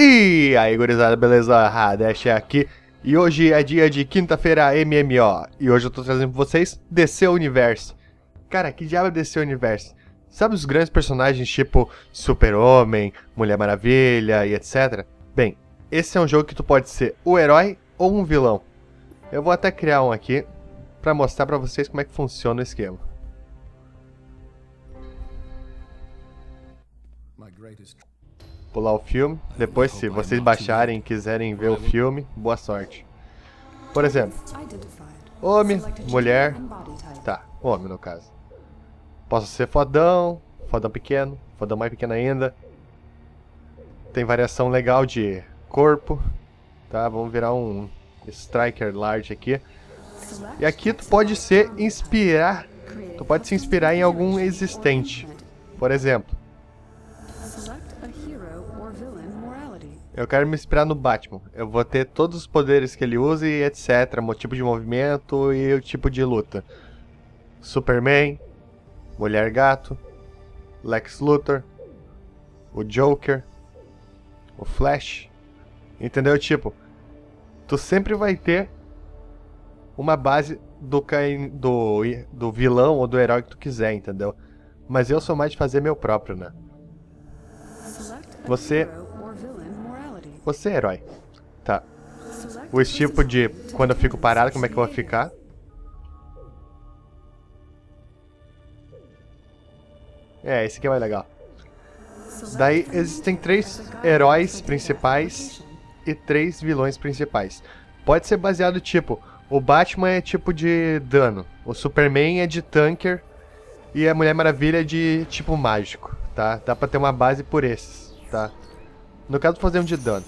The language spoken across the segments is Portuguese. E aí, gurizada, beleza? Dash é aqui. E hoje é dia de quinta-feira MMO. E hoje eu tô trazendo pra vocês DC Universe. Cara, que diabo é DC Universe? Sabe os grandes personagens tipo Super-Homem, Mulher Maravilha e etc? Bem, esse é um jogo que tu pode ser o herói ou um vilão. Eu vou até criar um aqui pra mostrar pra vocês como é que funciona o esquema. Pular o filme, depois se vocês baixarem e quiserem ver o filme, boa sorte. Por exemplo, homem, mulher, tá, homem no caso. Posso ser fodão, fodão pequeno, fodão mais pequeno ainda. Tem variação legal de corpo, tá, vamos virar um striker large aqui. E aqui tu pode se inspirar, em algum existente, por exemplo. Eu quero me inspirar no Batman. Eu vou ter todos os poderes que ele usa e etc. O tipo de movimento e o tipo de luta. Superman, Mulher Gato, Lex Luthor, o Joker, o Flash. Entendeu? Tipo, tu sempre vai ter uma base do vilão ou do herói que tu quiser, entendeu? Mas eu sou mais de fazer meu próprio, né? Você é herói. Tá. O tipo de quando eu fico parado, como é que eu vou ficar? É, esse aqui é mais legal. Daí existem 3 heróis principais e 3 vilões principais. Pode ser baseado tipo, o Batman é tipo de dano, o Superman é de tanker e a Mulher Maravilha é de tipo mágico, tá? Dá pra ter uma base por esses, tá? No caso, fazer um de dano.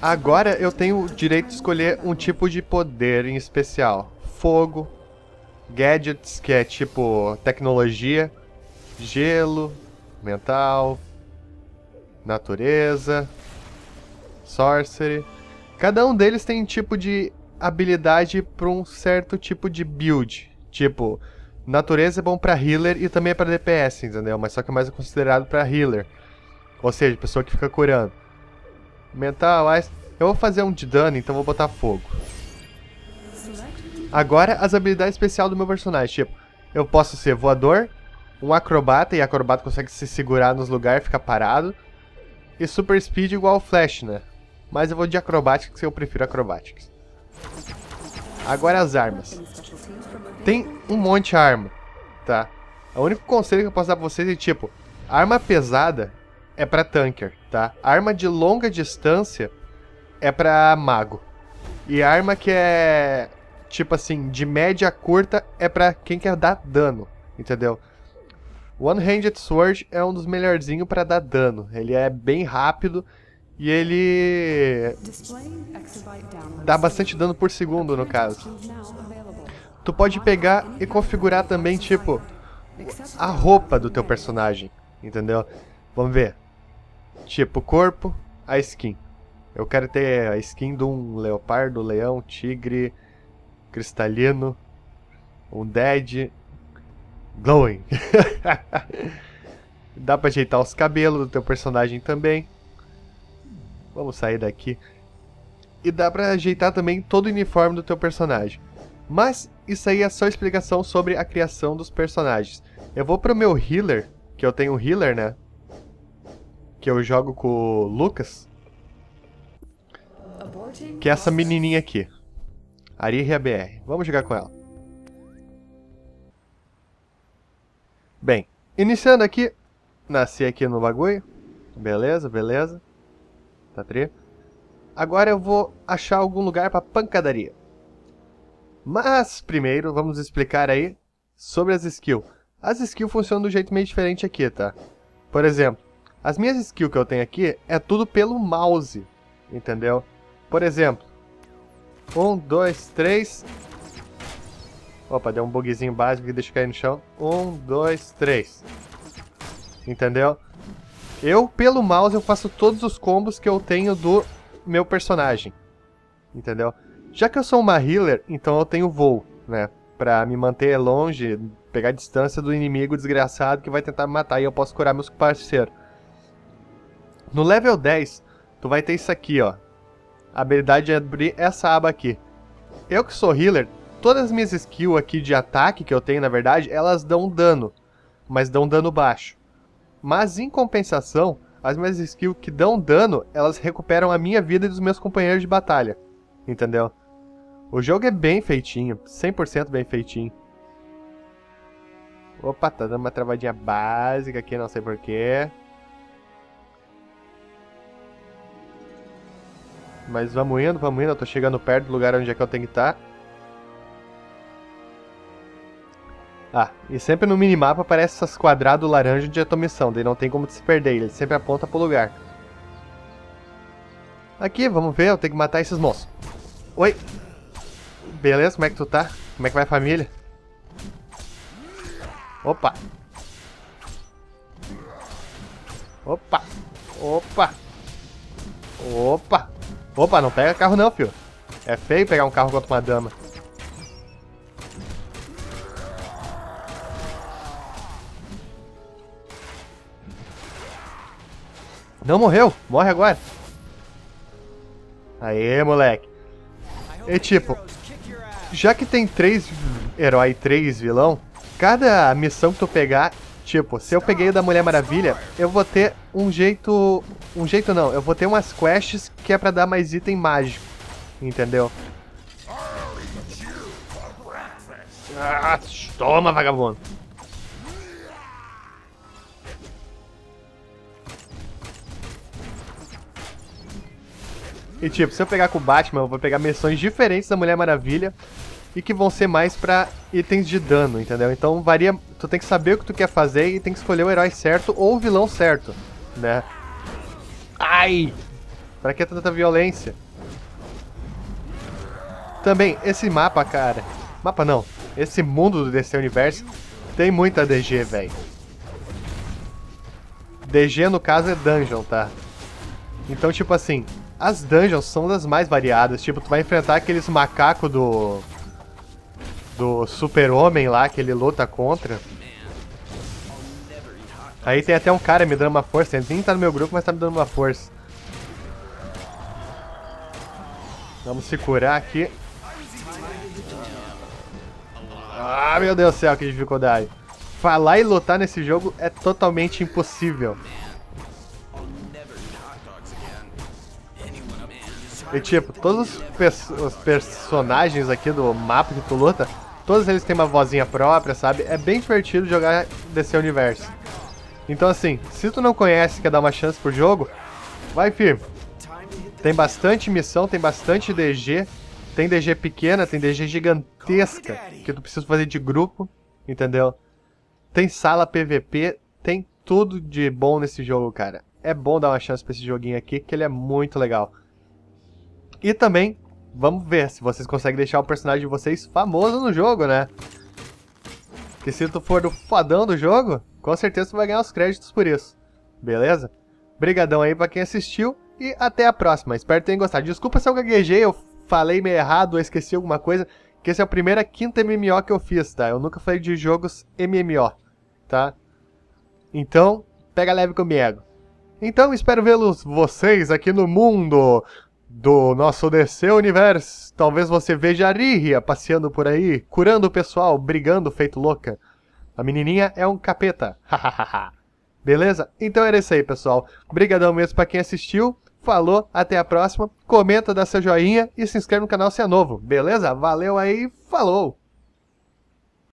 Agora eu tenho o direito de escolher um tipo de poder em especial. Fogo, gadgets, que é tipo tecnologia, gelo, mental, natureza, sorcery. Cada um deles tem um tipo de habilidade para um certo tipo de build. Tipo, natureza é bom pra healer e também é pra DPS, entendeu? Mas só que é mais considerado pra healer. Ou seja, pessoa que fica curando. Mental, ice. Eu vou fazer um de dano, então vou botar fogo. Agora as habilidades especiais do meu personagem. Tipo, eu posso ser voador, um acrobata, e acrobata consegue se segurar nos lugares, ficar parado. E super speed igual ao Flash, né? Mas eu vou de acrobáticas, que eu prefiro acrobáticas. Agora as armas. Tem um monte de arma, tá? O único conselho que eu posso dar pra vocês é tipo, arma pesada é pra tanker, tá? Arma de longa distância é pra mago. E arma que é, tipo assim, de média a curta é pra quem quer dar dano, entendeu? One-Handed Sword é um dos melhorzinhos pra dar dano. Ele é bem rápido e ele dá bastante dano por segundo, no caso. Tu pode pegar e configurar também, tipo, a roupa do teu personagem, entendeu? Vamos ver. Tipo, corpo, a skin. Eu quero ter a skin de um leopardo, leão, tigre, cristalino, um dead, glowing. Dá pra ajeitar os cabelos do teu personagem também. Vamos sair daqui. E dá pra ajeitar também todo o uniforme do teu personagem. Mas isso aí é só explicação sobre a criação dos personagens. Eu vou pro meu healer, que eu tenho um healer, né? Que eu jogo com o Lucas. Que é essa menininha aqui. Ari ABR. Vamos jogar com ela. Bem, iniciando aqui. Nasci aqui no bagulho. Beleza, beleza. Tá tri. Agora eu vou achar algum lugar pra pancadaria. Mas, primeiro, vamos explicar aí sobre as skills. As skills funcionam do jeito meio diferente aqui, tá? Por exemplo, as minhas skills que eu tenho aqui é tudo pelo mouse, entendeu? Por exemplo, 1, 2, 3... Opa, deu um bugzinho básico que deixa eu cair no chão. 1, 2, 3... Entendeu? Eu, pelo mouse, eu faço todos os combos que eu tenho do meu personagem. Entendeu? Já que eu sou uma healer, então eu tenho voo, né? Pra me manter longe, pegar a distância do inimigo desgraçado que vai tentar me matar. E eu posso curar meus parceiros. No level 10, tu vai ter isso aqui, ó. A habilidade é abrir essa aba aqui. Eu que sou healer, todas as minhas skills aqui de ataque que eu tenho, na verdade, elas dão dano. Mas dão dano baixo. Mas em compensação, as minhas skills que dão dano, elas recuperam a minha vida e dos meus companheiros de batalha. Entendeu? O jogo é bem feitinho, 100% bem feitinho. Opa, tá dando uma travadinha básica aqui, não sei porquê. Mas vamos indo, eu tô chegando perto do lugar onde é que eu tenho que estar. Ah, e sempre no minimapa aparece essas quadrados laranja de atomização, daí não tem como te se perder, ele sempre aponta pro lugar. Aqui, vamos ver, eu tenho que matar esses monstros. Oi! Beleza, como é que tu tá? Como é que vai a família? Opa! Opa! Opa! Opa! Opa, não pega carro não, filho. É feio pegar um carro contra uma dama. Não morreu! Morre agora! Aê, moleque! E tipo... Já que tem 3 herói e 3 vilão, cada missão que tu pegar, tipo, se eu peguei o da Mulher Maravilha, eu vou ter um jeito... Um jeito não, eu vou ter umas quests que é pra dar mais item mágico, entendeu? Ah, toma, vagabundo! E tipo, se eu pegar com o Batman, eu vou pegar missões diferentes da Mulher Maravilha e que vão ser mais pra itens de dano, entendeu? Então varia, tu tem que saber o que tu quer fazer e tem que escolher o herói certo ou o vilão certo, né? Ai! Pra que tanta violência? Também, esse mapa, cara... Mapa não, esse mundo do DC Universe tem muita DG, velho. DG, no caso, é Dungeon, tá? Então, tipo assim... As dungeons são das mais variadas, tipo, tu vai enfrentar aqueles macacos do Super-Homem lá, que ele luta contra. Aí tem até um cara me dando uma força, ele nem tá no meu grupo, mas tá me dando uma força. Vamos se curar aqui. Ah, meu Deus do céu, que dificuldade. Falar e lutar nesse jogo é totalmente impossível. E tipo, todos os personagens aqui do mapa que tu luta, todos eles têm uma vozinha própria, sabe? É bem divertido jogar DC Universe. Então assim, se tu não conhece e quer dar uma chance pro jogo, vai firme. Tem bastante missão, tem bastante DG, tem DG pequena, tem DG gigantesca, que tu precisa fazer de grupo, entendeu? Tem sala PVP, tem tudo de bom nesse jogo, cara. É bom dar uma chance pra esse joguinho aqui, que ele é muito legal. E também, vamos ver se vocês conseguem deixar o personagem de vocês famoso no jogo, né? Porque se tu for do fodão do jogo, com certeza tu vai ganhar os créditos por isso. Beleza? Brigadão aí pra quem assistiu e até a próxima. Espero que tenham gostado. Desculpa se eu gaguejei, eu falei meio errado, eu esqueci alguma coisa. Que essa é a primeira quinta MMO que eu fiz, tá? Eu nunca falei de jogos MMO, tá? Então, pega leve comigo. Então espero vê-los vocês aqui no mundo do nosso DC Universe. Talvez você veja a Riria passeando por aí, curando o pessoal, brigando feito louca. A menininha é um capeta, hahaha. Beleza? Então era isso aí, pessoal. Obrigadão mesmo pra quem assistiu. Falou, até a próxima. Comenta, dá seu joinha e se inscreve no canal se é novo. Beleza? Valeu aí, falou!